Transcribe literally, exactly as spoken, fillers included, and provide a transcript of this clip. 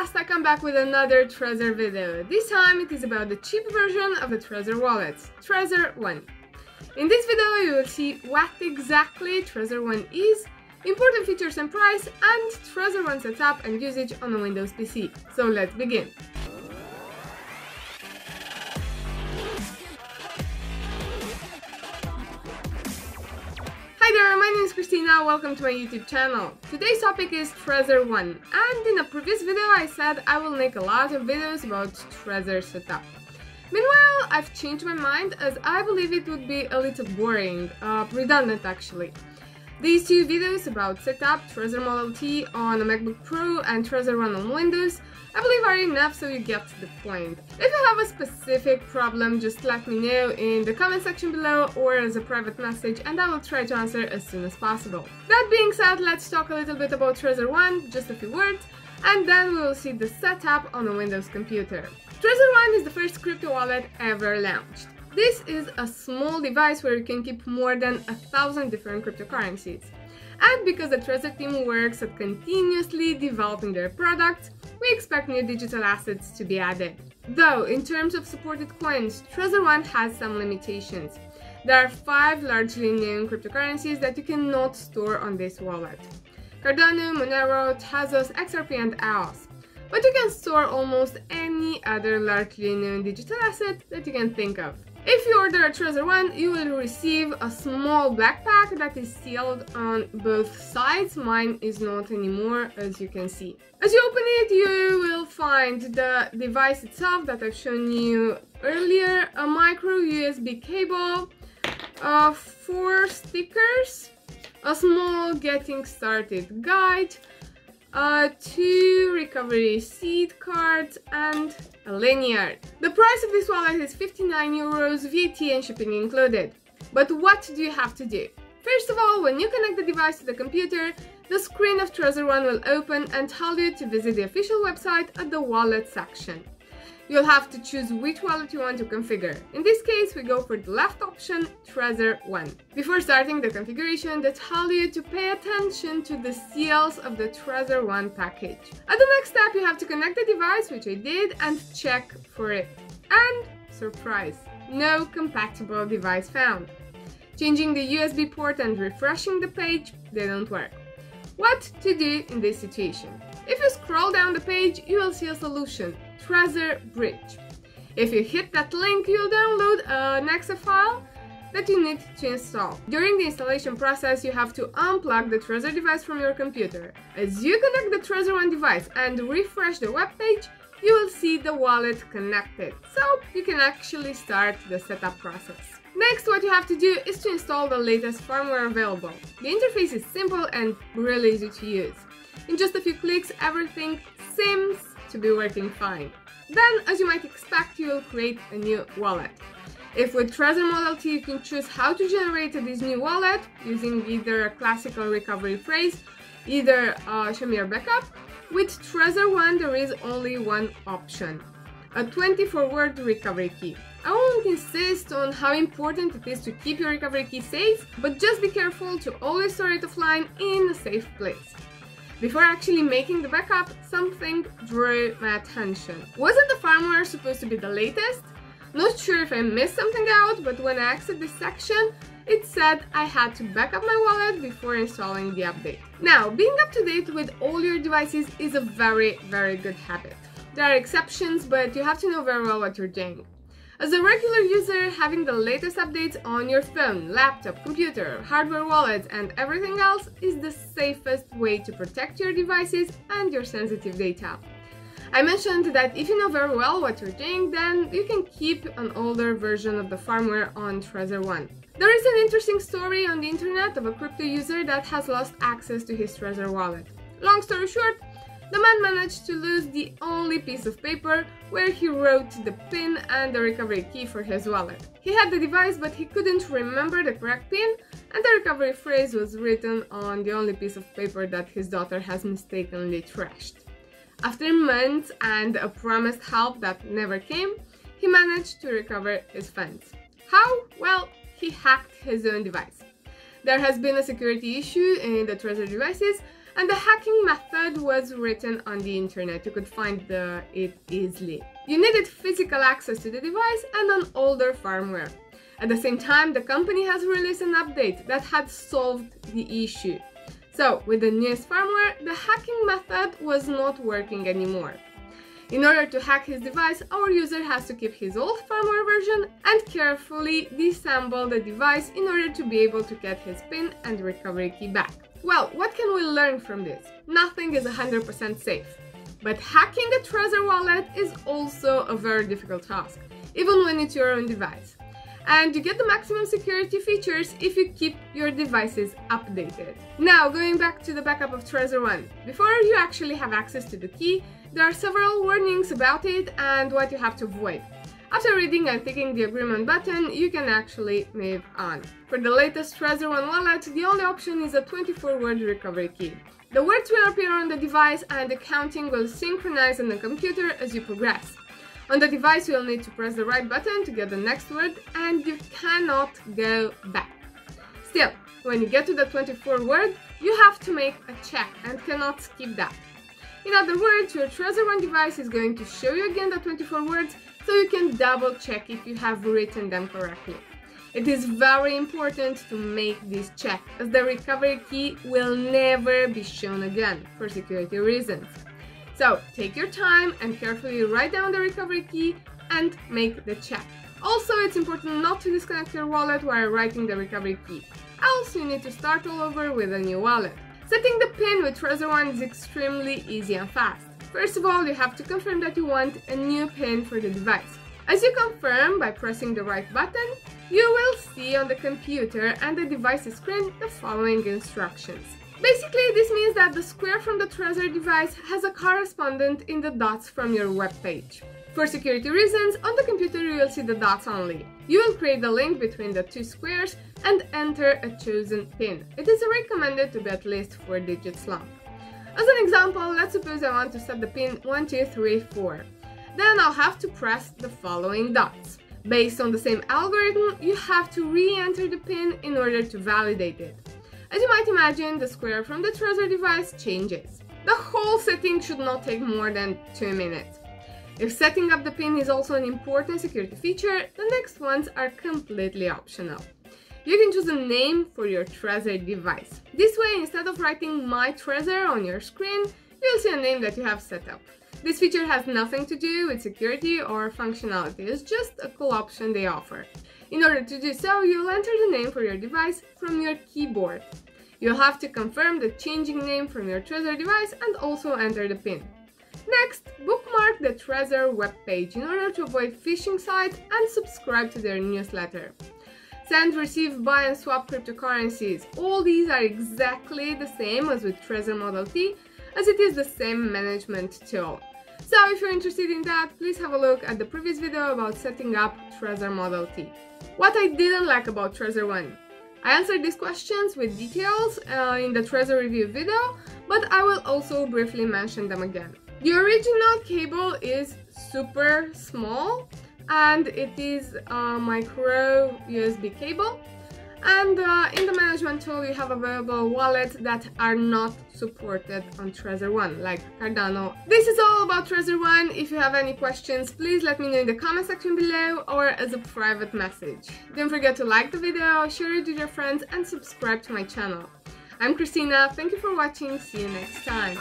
last, I come back with another Trezor video. This time it is about the cheap version of the Trezor wallet, Trezor One. In this video you will see what exactly Trezor One is, important features and price, and Trezor One setup and usage on a Windows P C. So let's begin. Hi there, my name is Christina, welcome to my YouTube channel. Today's topic is Trezor One, and in a previous video I said I will make a lot of videos about Trezor setup. Meanwhile, I've changed my mind as I believe it would be a little boring, uh, redundant actually. These two videos about setup, Trezor Model T on a MacBook Pro and Trezor One on Windows, I believe are enough so you get to the point. If you have a specific problem, just let me know in the comment section below or as a private message, and I will try to answer as soon as possible. That being said, let's talk a little bit about Trezor One, just a few words, and then we will see the setup on a Windows computer. Trezor One is the first crypto wallet ever launched. This is a small device where you can keep more than a thousand different cryptocurrencies. And because the Trezor team works at continuously developing their products, we expect new digital assets to be added. Though, in terms of supported coins, Trezor One has some limitations. There are five largely known cryptocurrencies that you cannot store on this wallet: Cardano, Monero, Tezos, X R P and E O S. But you can store almost any other largely known digital asset that you can think of. If you order a Trezor One, you will receive a small backpack that is sealed on both sides. Mine is not anymore, as you can see. As you open it, you will find the device itself that I've shown you earlier, a micro U S B cable, uh, four stickers, a small getting started guide, Uh, two recovery seed cards and a lanyard. The price of this wallet is fifty-nine euros, V A T and shipping included. But what do you have to do? First of all, when you connect the device to the computer, the screen of Trezor One will open and tell you to visit the official website at the wallet section. You'll have to choose which wallet you want to configure. In this case, we go for the left option, Trezor One. Before starting the configuration, they tell you to pay attention to the seals of the Trezor One package. At the next step, you have to connect the device, which I did, and check for it. And surprise, no compatible device found. Changing the U S B port and refreshing the page, they don't work. What to do in this situation? If you scroll down the page, you will see a solution, Trezor Bridge. If you hit that link, you'll download an E X E file that you need to install. During the installation process, you have to unplug the Trezor device from your computer. As you connect the Trezor One device and refresh the web page, you will see the wallet connected, so you can actually start the setup process. Next, what you have to do is to install the latest firmware available. The interface is simple and really easy to use. In just a few clicks, everything seems to be working fine. Then, as you might expect, you will create a new wallet. If with Trezor Model T you can choose how to generate this new wallet using either a classical recovery phrase, either a Shamir backup, with Trezor One there is only one option, a twenty-four word recovery key. I won't insist on how important it is to keep your recovery key safe, but just be careful to always store it offline in a safe place. Before actually making the backup, something drew my attention. Wasn't the firmware supposed to be the latest? Not sure if I missed something out, but when I exit this section, it said I had to back up my wallet before installing the update. Now, being up to date with all your devices is a very, very good habit. There are exceptions, but you have to know very well what you're doing. As a regular user, having the latest updates on your phone, laptop, computer, hardware wallet and everything else is the safest way to protect your devices and your sensitive data. I mentioned that if you know very well what you're doing, then you can keep an older version of the firmware on Trezor One. There is an interesting story on the internet of a crypto user that has lost access to his Trezor wallet. Long story short, the man managed to lose the only piece of paper where he wrote the PIN and the recovery key for his wallet. He had the device, but he couldn't remember the correct PIN, and the recovery phrase was written on the only piece of paper that his daughter has mistakenly trashed. After months and a promised help that never came, he managed to recover his funds. How? Well, he hacked his own device. There has been a security issue in the Trezor devices, and the hacking method was written on the internet. You could find the, it easily. You needed physical access to the device and an older firmware. At the same time, the company has released an update that had solved the issue. So, with the newest firmware, the hacking method was not working anymore. In order to hack his device, our user has to keep his old firmware version and carefully disassemble the device in order to be able to get his PIN and recovery key back. Well, what can we learn from this? Nothing is one hundred percent safe. But hacking a Trezor wallet is also a very difficult task, even when it's your own device. And you get the maximum security features if you keep your devices updated. Now, going back to the backup of Trezor One. Before you actually have access to the key, there are several warnings about it and what you have to avoid. After reading and clicking the agreement button, you can actually move on. For the latest Trezor One wallet, the only option is a twenty-four word recovery key. The words will appear on the device and the counting will synchronize on the computer as you progress. On the device, you'll need to press the right button to get the next word, and you cannot go back. Still, when you get to the twenty-four word, you have to make a check and cannot skip that. In other words, your Trezor One device is going to show you again the twenty-four words, so you can double check if you have written them correctly. It is very important to make this check, as the recovery key will never be shown again, for security reasons. So, take your time and carefully write down the recovery key and make the check. Also, it's important not to disconnect your wallet while writing the recovery key, else you need to start all over with a new wallet. Setting the PIN with Trezor One is extremely easy and fast. First of all, you have to confirm that you want a new PIN for the device. As you confirm by pressing the right button, you will see on the computer and the device's screen the following instructions. Basically, this means that the square from the Trezor device has a correspondent in the dots from your web page. For security reasons, on the computer you will see the dots only. You will create the link between the two squares and enter a chosen PIN. It is recommended to be at least four digits long. As an example, let's suppose I want to set the PIN one two three four. Then I'll have to press the following dots. Based on the same algorithm, you have to re-enter the PIN in order to validate it. As you might imagine, the square from the Trezor device changes. The whole setting should not take more than two minutes. If setting up the PIN is also an important security feature, the next ones are completely optional. You can choose a name for your Trezor device. This way, instead of writing My Trezor on your screen, you'll see a name that you have set up. This feature has nothing to do with security or functionality, it's just a cool option they offer. In order to do so, you'll enter the name for your device from your keyboard. You'll have to confirm the changing name from your Trezor device and also enter the PIN. Next, bookmark the Trezor webpage in order to avoid phishing sites and subscribe to their newsletter. Send, receive, buy and swap cryptocurrencies. All these are exactly the same as with Trezor Model T, as it is the same management tool. So if you're interested in that, please have a look at the previous video about setting up Trezor Model T. What I didn't like about Trezor One. I answered these questions with details uh, in the Trezor review video, but I will also briefly mention them again. The original cable is super small and it is a micro U S B cable. And uh, in the management tool you have available wallets that are not supported on Trezor One, like Cardano. This is all about Trezor One. If you have any questions, please let me know in the comment section below or as a private message. Don't forget to like the video, share it with your friends and subscribe to my channel. I'm Christina, thank you for watching, see you next time.